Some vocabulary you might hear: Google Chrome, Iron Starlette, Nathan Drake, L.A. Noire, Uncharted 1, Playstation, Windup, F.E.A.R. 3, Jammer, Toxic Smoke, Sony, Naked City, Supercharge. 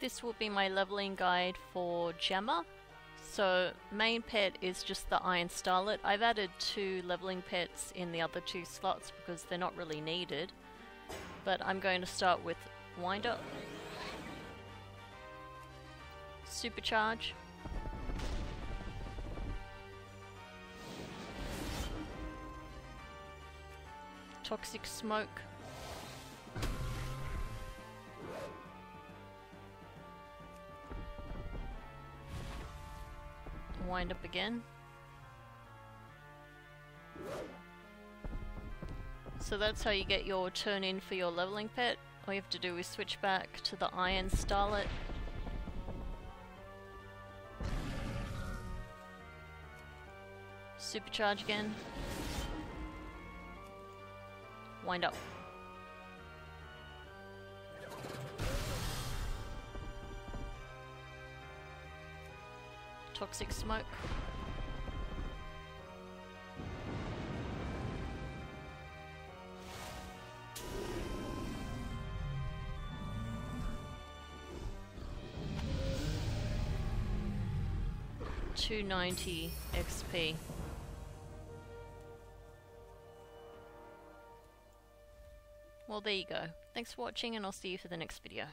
This will be my leveling guide for Jammer. So main pet is just the Iron Starlette. I've added 2 leveling pets in the other 2 slots because they're not really needed. But I'm going to start with Windup, Supercharge, Toxic Smoke, Windup again. So that's how you get your turn in for your leveling pet. All you have to do is switch back to the Iron Starlette. Supercharge again. Windup. Toxic Smoke. $290 XP. Well, there you go. Thanks for watching, and I'll see you for the next video.